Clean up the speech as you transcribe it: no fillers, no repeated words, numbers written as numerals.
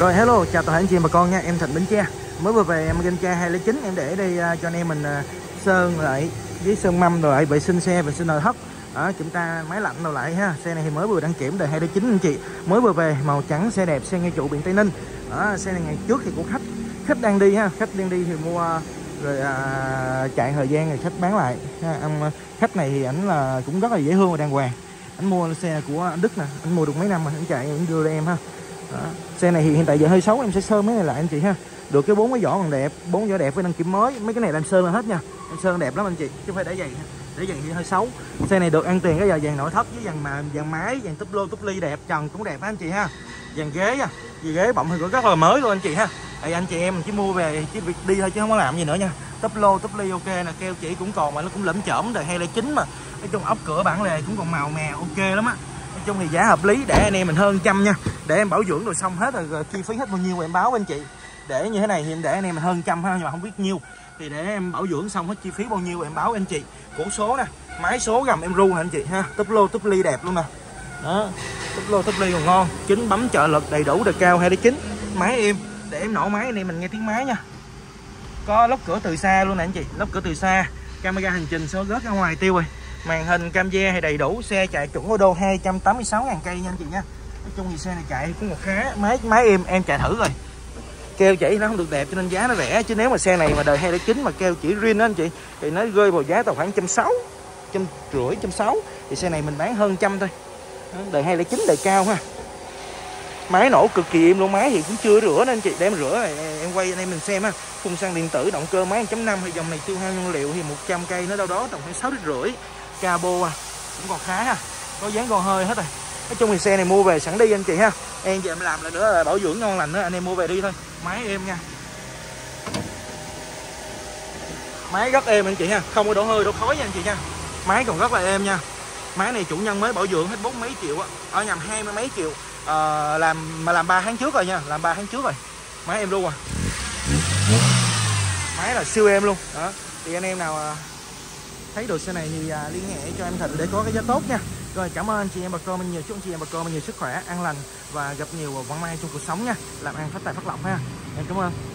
Rồi hello, chào toàn thể anh chị bà con nha, em Thịnh Bến Tre. Mới vừa về em ganh tra 209, em để đây cho anh em mình sơn lại với sơn mâm rồi vệ sinh xe, vệ sinh nội thất. Đó, kiểm tra máy lạnh đầu lại ha. Xe này thì mới vừa đăng kiểm đời 209 anh chị. Mới vừa về màu trắng, xe đẹp, xe ngay trụ biển Tây Ninh. Đó, xe này ngày trước thì của khách đang đi ha, khách đang đi thì mua rồi chạy thời gian rồi khách bán lại ha. Khách này thì ảnh là cũng rất là dễ thương và đàng hoàng. Anh mua xe của anh Đức nè, anh mua được mấy năm mà anh chạy anh đưa em ha. Đó. Xe này thì hiện tại giờ hơi xấu, em sẽ sơn mấy này lại anh chị ha. Được cái 4 cái vỏ còn đẹp, 4 vỏ đẹp với đăng kiểm mới. Mấy cái này làm sơn là hết nha, em sơn đẹp lắm anh chị, chứ không phải để vậy ha. Để vậy thì hơi xấu. Xe này được ăn tiền cái giờ vàng nội thất với vàng mà vàng máy, vàng túp lô túp ly đẹp, trần cũng đẹp ha anh chị ha. Vàng ghế nha, vì ghế bọng thì cũng rất là mới luôn anh chị ha. Thì anh chị em chỉ mua về chỉ việc đi thôi chứ không có làm gì nữa nha. Túp lô túp ly ok nè, keo chỉ cũng còn mà nó cũng lẫm chởm đời 209 mà. Nói chung ốc cửa bản lề cũng còn màu mè ok lắm á. Nói chung thì giá hợp lý để anh em mình hơn 100 nha. Để em bảo dưỡng rồi xong hết rồi chi phí hết bao nhiêu em báo anh chị. Để như thế này thì em để anh em mình hơn 100 ha, nhưng mà không biết nhiêu. Thì để em bảo dưỡng xong hết chi phí bao nhiêu em báo anh chị. Củ số nè, máy số gầm em ru nè anh chị ha. Túp lô túp ly đẹp luôn nè. Đó, túp lô túp ly còn ngon. Chính bấm trợ lực đầy đủ, đời cao 209. Máy em, để em nổ máy anh em mình nghe tiếng máy nha. Có lóc cửa từ xa luôn nè anh chị, lóc cửa từ xa. Camera hành trình số rớt ra ngoài tiêu rồi. Màn hình cam ve hay đầy đủ, xe chạy chuẩn ô đô 286.000 cây nha anh chị nha. Nói chung thì xe này chạy cũng một khá. Máy em chạy thử rồi. Keo chỉ nó không được đẹp cho nên giá nó rẻ, chứ nếu mà xe này mà đời 209 mà keo chỉ riêng đó anh chị thì nó rơi vào giá tầm khoảng 160, 150, 160 thì xe này mình bán hơn 100 thôi. Đời 209 đời cao ha. Máy nổ cực kỳ im luôn, máy thì cũng chưa rửa nên anh chị, để em rửa này em quay anh em mình xem ha. Phun xăng điện tử, động cơ máy 1.5 thì dòng này tiêu hao nhiên liệu thì 100 cây nó đâu đó tầm khoảng 6,5 lít. Cabo à, cũng còn khá ha. Có dáng con hơi hết rồi. Nói chung thì xe này mua về sẵn đi anh chị ha. Em giờ em làm lại nữa là bảo dưỡng ngon lành nữa, anh em mua về đi thôi. Máy êm nha. Máy rất êm anh chị ha, không có đổ hơi đổ khói nha anh chị nha. Máy còn rất là êm nha. Máy này chủ nhân mới bảo dưỡng hết 40 mấy triệu á, ở nhầm 20 mấy triệu. Làm 3 tháng trước rồi nha, làm 3 tháng trước rồi. Máy êm luôn à. Máy là siêu êm luôn. Đó. Thì anh em nào thấy được xe này thì liên hệ cho em Thịnh để có cái giá tốt nha. Rồi cảm ơn anh chị em bà con mình nhiều, chúc anh chị em bà con mình nhiều sức khỏe, an lành và gặp nhiều vận may trong cuộc sống nha. Làm ăn phát tài phát lộc ha. Em cảm ơn.